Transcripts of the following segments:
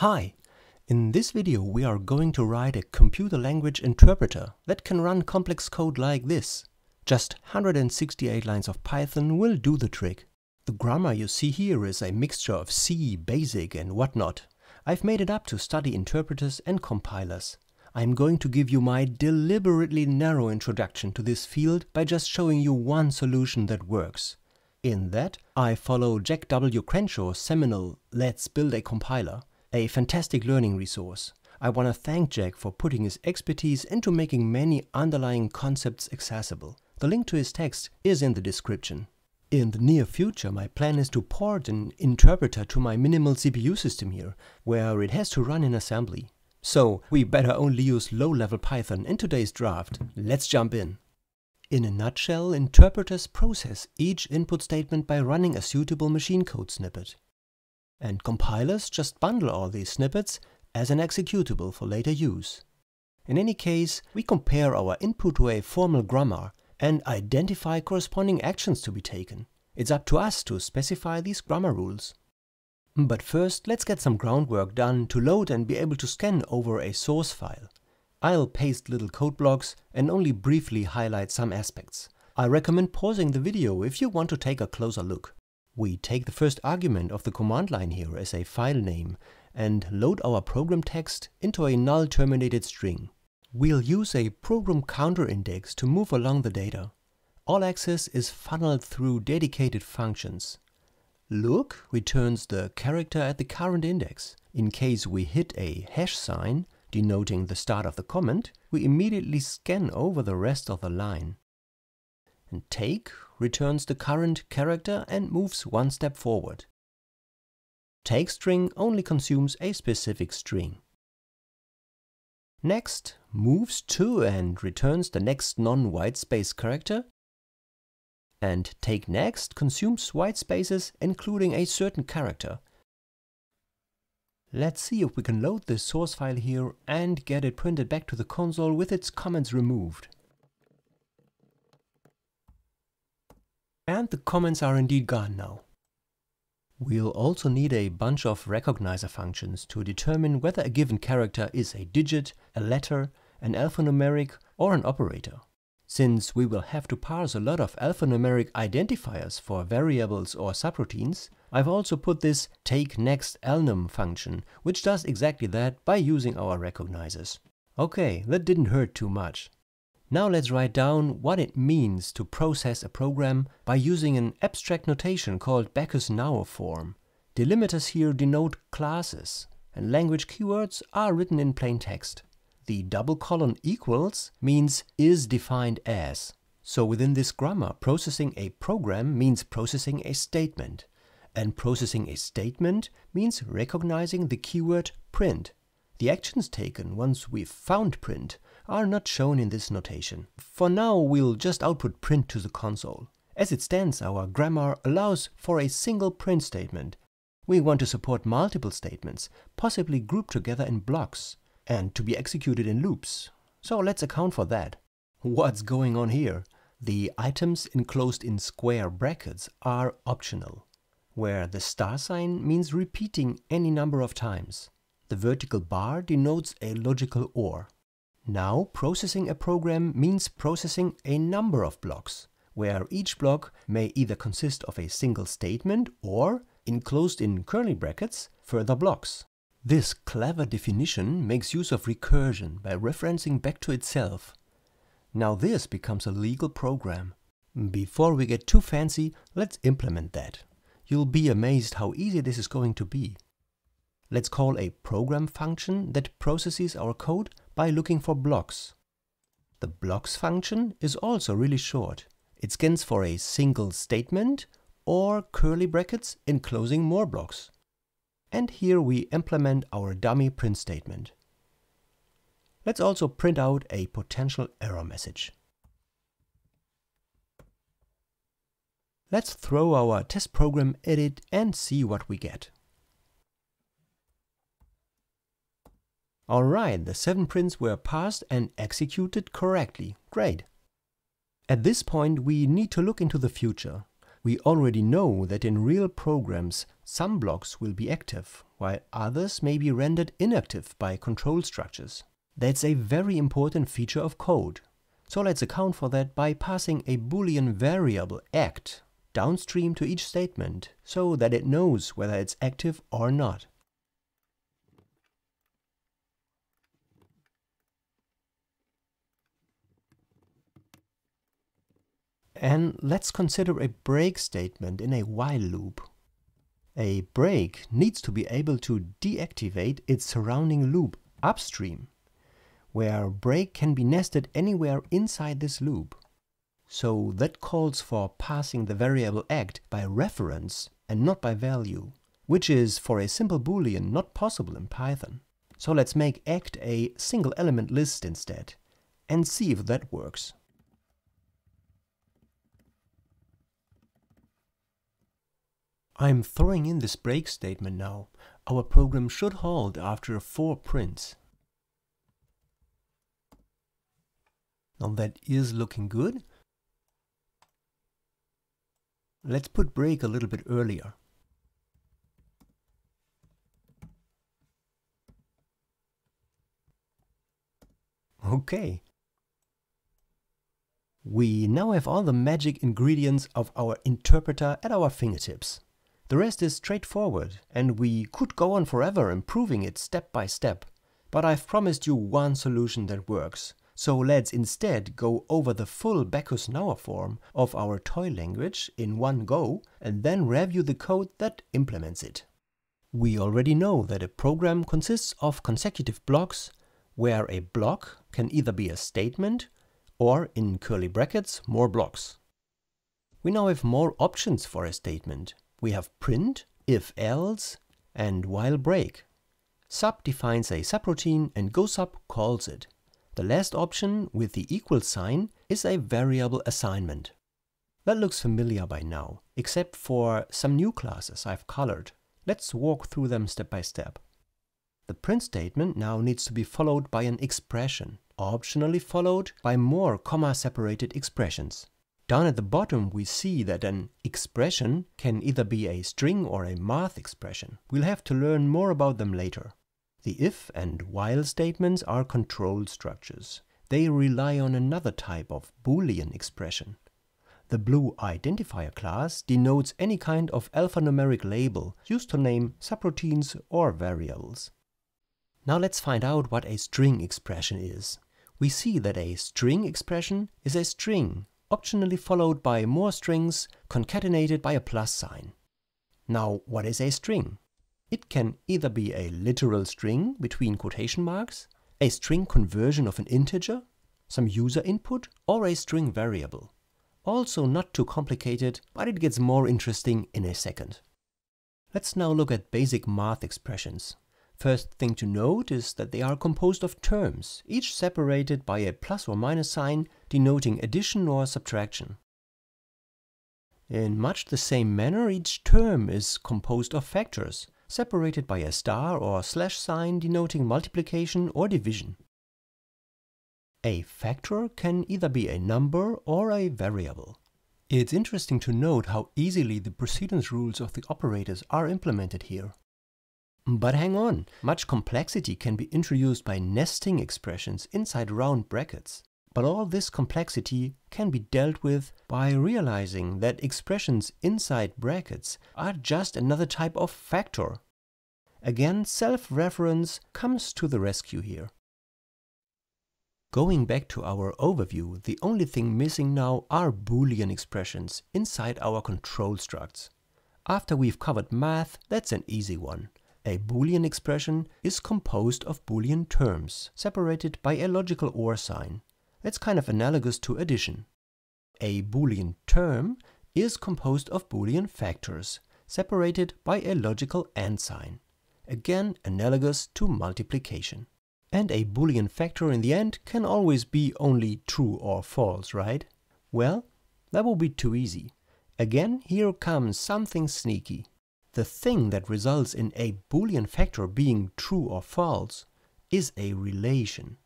Hi! In this video we are going to write a computer language interpreter that can run complex code like this. Just 168 lines of Python will do the trick. The grammar you see here is a mixture of C, BASIC and whatnot. I've made it up to study interpreters and compilers. I'm going to give you my deliberately narrow introduction to this field by just showing you one solution that works. In that, I follow Jack W. Crenshaw's seminal Let's Build a Compiler, a fantastic learning resource. I want to thank Jack for putting his expertise into making many underlying concepts accessible. The link to his text is in the description. In the near future, my plan is to port an interpreter to my minimal CPU system here, where it has to run in assembly. So we better only use low-level Python in today's draft. Let's jump in. In a nutshell, interpreters process each input statement by running a suitable machine code snippet. And compilers just bundle all these snippets as an executable for later use. In any case, we compare our input to a formal grammar and identify corresponding actions to be taken. It's up to us to specify these grammar rules. But first, let's get some groundwork done to load and be able to scan over a source file. I'll paste little code blocks and only briefly highlight some aspects. I recommend pausing the video if you want to take a closer look. We take the first argument of the command line here as a file name and load our program text into a null terminated string. We'll use a program counter index to move along the data. All access is funneled through dedicated functions. Look returns the character at the current index. In case we hit a hash sign denoting the start of the comment, we immediately scan over the rest of the line. And take returns the current character and moves one step forward. Take string only consumes a specific string. Next moves to and returns the next non-white space character. And take next consumes white spaces including a certain character. Let's see if we can load this source file here and get it printed back to the console with its comments removed. And the comments are indeed gone now. We'll also need a bunch of recognizer functions to determine whether a given character is a digit, a letter, an alphanumeric, or an operator. Since we will have to parse a lot of alphanumeric identifiers for variables or subroutines, I've also put this takeNextElnum function, which does exactly that by using our recognizers. Okay, that didn't hurt too much. Now let's write down what it means to process a program by using an abstract notation called Backus-Naur form. Delimiters here denote classes, and language keywords are written in plain text. The double colon equals means is defined as. So within this grammar, processing a program means processing a statement. And processing a statement means recognizing the keyword print. The actions taken once we've found print are not shown in this notation. For now, we'll just output print to the console. As it stands, our grammar allows for a single print statement. We want to support multiple statements, possibly grouped together in blocks, and to be executed in loops. So let's account for that. What's going on here? The items enclosed in square brackets are optional, where the star sign means repeating any number of times. The vertical bar denotes a logical OR. Now, processing a program means processing a number of blocks, where each block may either consist of a single statement or, enclosed in curly brackets, further blocks. This clever definition makes use of recursion by referencing back to itself. Now this becomes a legal program. Before we get too fancy, let's implement that. You'll be amazed how easy this is going to be. Let's call a program function that processes our code by looking for blocks. The blocks function is also really short. It scans for a single statement or curly brackets enclosing more blocks. And here we implement our dummy print statement. Let's also print out a potential error message. Let's throw our test program at it and see what we get. Alright, the 7 prints were parsed and executed correctly. Great! At this point, we need to look into the future. We already know that in real programs some blocks will be active, while others may be rendered inactive by control structures. That's a very important feature of code. So let's account for that by passing a Boolean variable act downstream to each statement, so that it knows whether it's active or not. And let's consider a break statement in a while loop. A break needs to be able to deactivate its surrounding loop upstream, where a break can be nested anywhere inside this loop. So that calls for passing the variable act by reference and not by value, which is for a simple Boolean not possible in Python. So let's make act a single element list instead, and see if that works. I'm throwing in this break statement now. Our program should halt after 4 prints. Now that is looking good. Let's put break a little bit earlier. Okay. We now have all the magic ingredients of our interpreter at our fingertips. The rest is straightforward, and we could go on forever improving it step by step. But I've promised you one solution that works, so let's instead go over the full Backus-Naur form of our toy language in one go, and then review the code that implements it. We already know that a program consists of consecutive blocks, where a block can either be a statement, or, in curly brackets, more blocks. We now have more options for a statement. We have print, if else, and while break. Sub defines a subroutine and gosub calls it. The last option, with the equal sign, is a variable assignment. That looks familiar by now, except for some new classes I've colored. Let's walk through them step by step. The print statement now needs to be followed by an expression, optionally followed by more comma-separated expressions. Down at the bottom we see that an expression can either be a string or a math expression. We'll have to learn more about them later. The if and while statements are control structures. They rely on another type of Boolean expression. The blue identifier class denotes any kind of alphanumeric label used to name subroutines or variables. Now let's find out what a string expression is. We see that a string expression is a string, optionally followed by more strings, concatenated by a plus sign. Now, what is a string? It can either be a literal string between quotation marks, a string conversion of an integer, some user input, or a string variable. Also not too complicated, but it gets more interesting in a second. Let's now look at basic math expressions. First thing to note is that they are composed of terms, each separated by a plus or minus sign denoting addition or subtraction. In much the same manner, each term is composed of factors, separated by a star or slash sign denoting multiplication or division. A factor can either be a number or a variable. It's interesting to note how easily the precedence rules of the operators are implemented here. But hang on, much complexity can be introduced by nesting expressions inside round brackets. But all this complexity can be dealt with by realizing that expressions inside brackets are just another type of factor. Again, self-reference comes to the rescue here. Going back to our overview, the only thing missing now are Boolean expressions inside our control structs. After we've covered math, that's an easy one. A Boolean expression is composed of Boolean terms, separated by a logical OR sign. That's kind of analogous to addition. A Boolean term is composed of Boolean factors, separated by a logical AND sign. Again, analogous to multiplication. And a Boolean factor in the end can always be only true or false, right? Well, that would be too easy. Again, here comes something sneaky. The thing that results in a Boolean factor being true or false is a relation.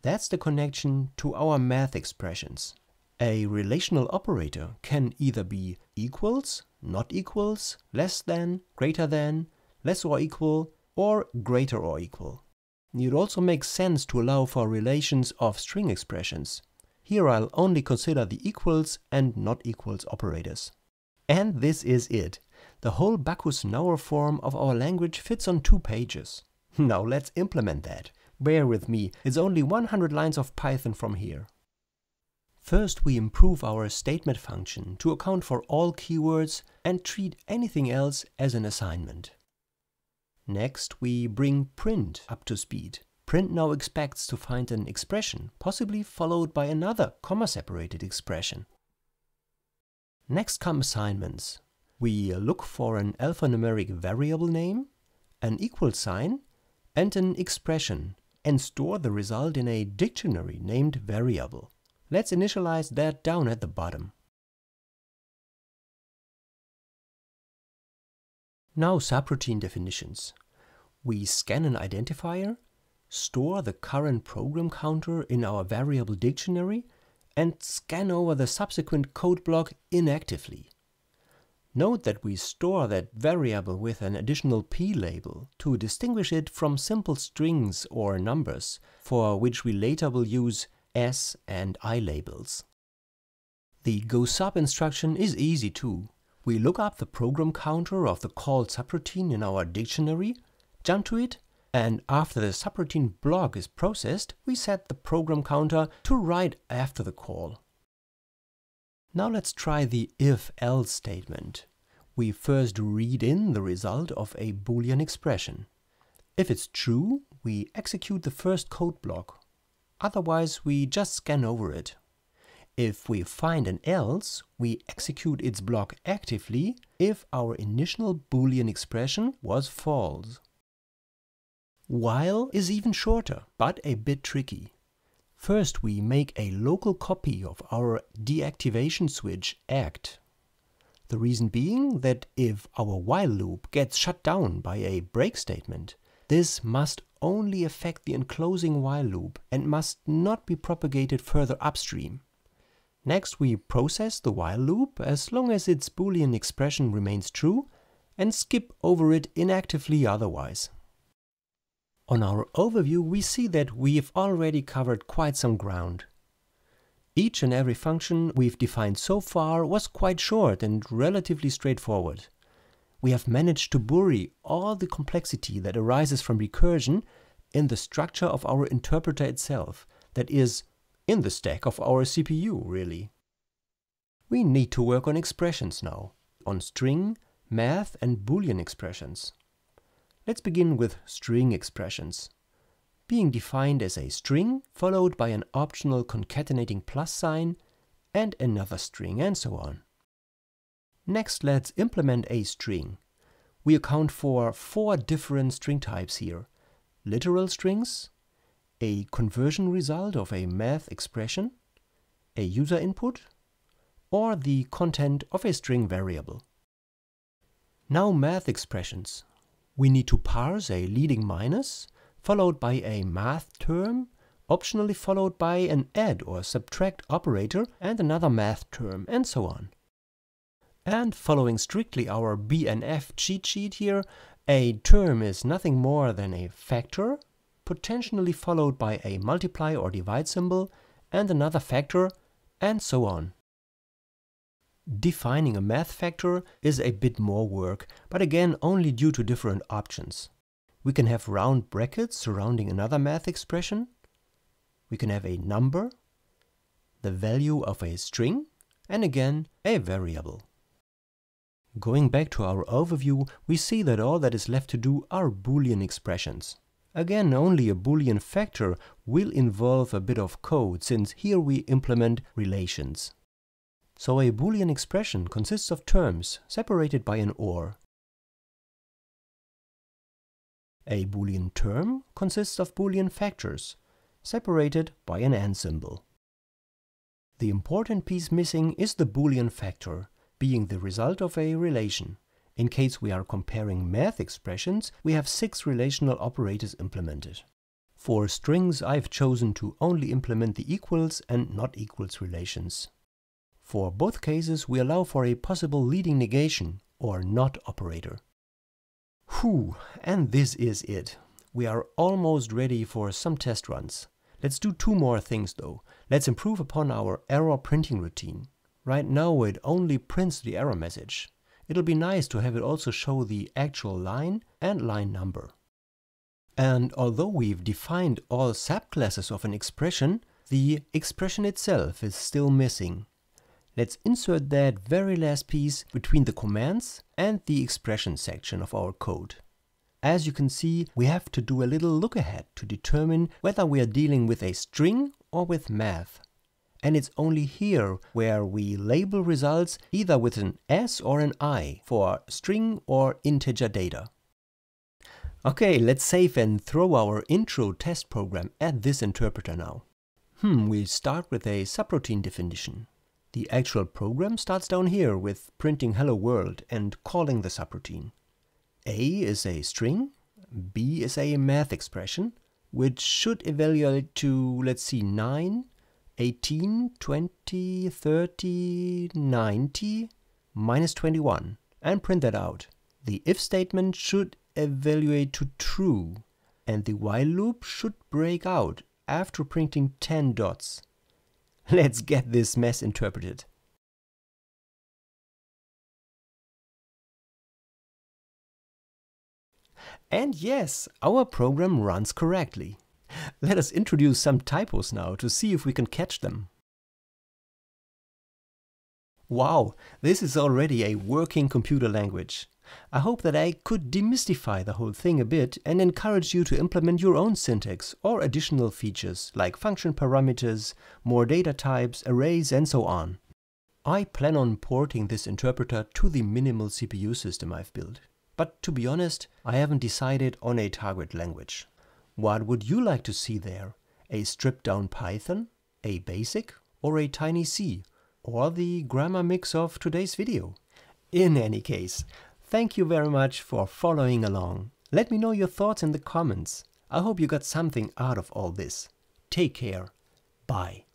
That's the connection to our math expressions. A relational operator can either be equals, not equals, less than, greater than, less or equal, or greater or equal. It also makes sense to allow for relations of string expressions. Here I'll only consider the equals and not equals operators. And this is it. The whole Backus-Naur form of our language fits on 2 pages. Now let's implement that. Bear with me, it's only 100 lines of Python from here. First we improve our statement function to account for all keywords and treat anything else as an assignment. Next we bring print up to speed. Print now expects to find an expression, possibly followed by another comma-separated expression. Next come assignments. We look for an alphanumeric variable name, an equal sign, and an expression, and store the result in a dictionary named variable. Let's initialize that down at the bottom. Now subroutine definitions. We scan an identifier, store the current program counter in our variable dictionary, and scan over the subsequent code block inactively. Note that we store that variable with an additional p label to distinguish it from simple strings or numbers, for which we later will use s and i labels. The GoSub instruction is easy too. We look up the program counter of the called subroutine in our dictionary, jump to it, and after the subroutine block is processed, we set the program counter to right after the call. Now let's try the if-else statement. We first read in the result of a Boolean expression. If it's true, we execute the first code block. Otherwise, we just scan over it. If we find an else, we execute its block actively if our initial Boolean expression was false. While is even shorter, but a bit tricky. First, we make a local copy of our deactivation switch ACT. The reason being that if our while loop gets shut down by a break statement, this must only affect the enclosing while loop and must not be propagated further upstream. Next, we process the while loop as long as its Boolean expression remains true and skip over it inactively otherwise. On our overview, we see that we've already covered quite some ground. Each and every function we've defined so far was quite short and relatively straightforward. We have managed to bury all the complexity that arises from recursion in the structure of our interpreter itself, that is, in the stack of our CPU, really. We need to work on expressions now, on string, math, and Boolean expressions. Let's begin with string expressions. Being defined as a string, followed by an optional concatenating plus sign, and another string, and so on. Next, let's implement a string. We account for 4 different string types here. Literal strings, a conversion result of a math expression, a user input, or the content of a string variable. Now math expressions. We need to parse a leading minus, followed by a math term, optionally followed by an add or subtract operator and another math term, and so on. And following strictly our BNF cheat sheet here, a term is nothing more than a factor, potentially followed by a multiply or divide symbol, and another factor, and so on. Defining a math factor is a bit more work, but again only due to different options. We can have round brackets surrounding another math expression, we can have a number, the value of a string, and again a variable. Going back to our overview, we see that all that is left to do are Boolean expressions. Again, only a Boolean factor will involve a bit of code, since here we implement relations. So a Boolean expression consists of terms separated by an OR. A Boolean term consists of Boolean factors separated by an AND symbol. The important piece missing is the Boolean factor, being the result of a relation. In case we are comparing math expressions, we have 6 relational operators implemented. For strings, I've chosen to only implement the equals and not equals relations. For both cases, we allow for a possible leading negation, or not operator. Whew, and this is it. We are almost ready for some test runs. Let's do two more things though. Let's improve upon our error printing routine. Right now it only prints the error message. It'll be nice to have it also show the actual line and line number. And although we've defined all subclasses of an expression, the expression itself is still missing. Let's insert that very last piece between the commands and the expression section of our code. As you can see, we have to do a little look ahead to determine whether we are dealing with a string or with math. And it's only here where we label results either with an S or an I for string or integer data. Okay, let's save and throw our intro test program at this interpreter now. We'll start with a subroutine definition. The actual program starts down here with printing hello world and calling the subroutine. A is a string, B is a math expression, which should evaluate to, let's see, 9, 18, 20, 30, 90, minus 21, and print that out. The if statement should evaluate to true, and the while loop should break out after printing 10 dots. Let's get this mess interpreted. And yes, our program runs correctly. Let us introduce some typos now to see if we can catch them. Wow, this is already a working computer language. I hope that I could demystify the whole thing a bit and encourage you to implement your own syntax or additional features like function parameters, more data types, arrays, and so on. I plan on porting this interpreter to the minimal CPU system I've built. But to be honest, I haven't decided on a target language. What would you like to see there? A stripped-down Python? A BASIC? Or a Tiny C? Or the grammar mix of today's video? In any case, thank you very much for following along. Let me know your thoughts in the comments. I hope you got something out of all this. Take care. Bye.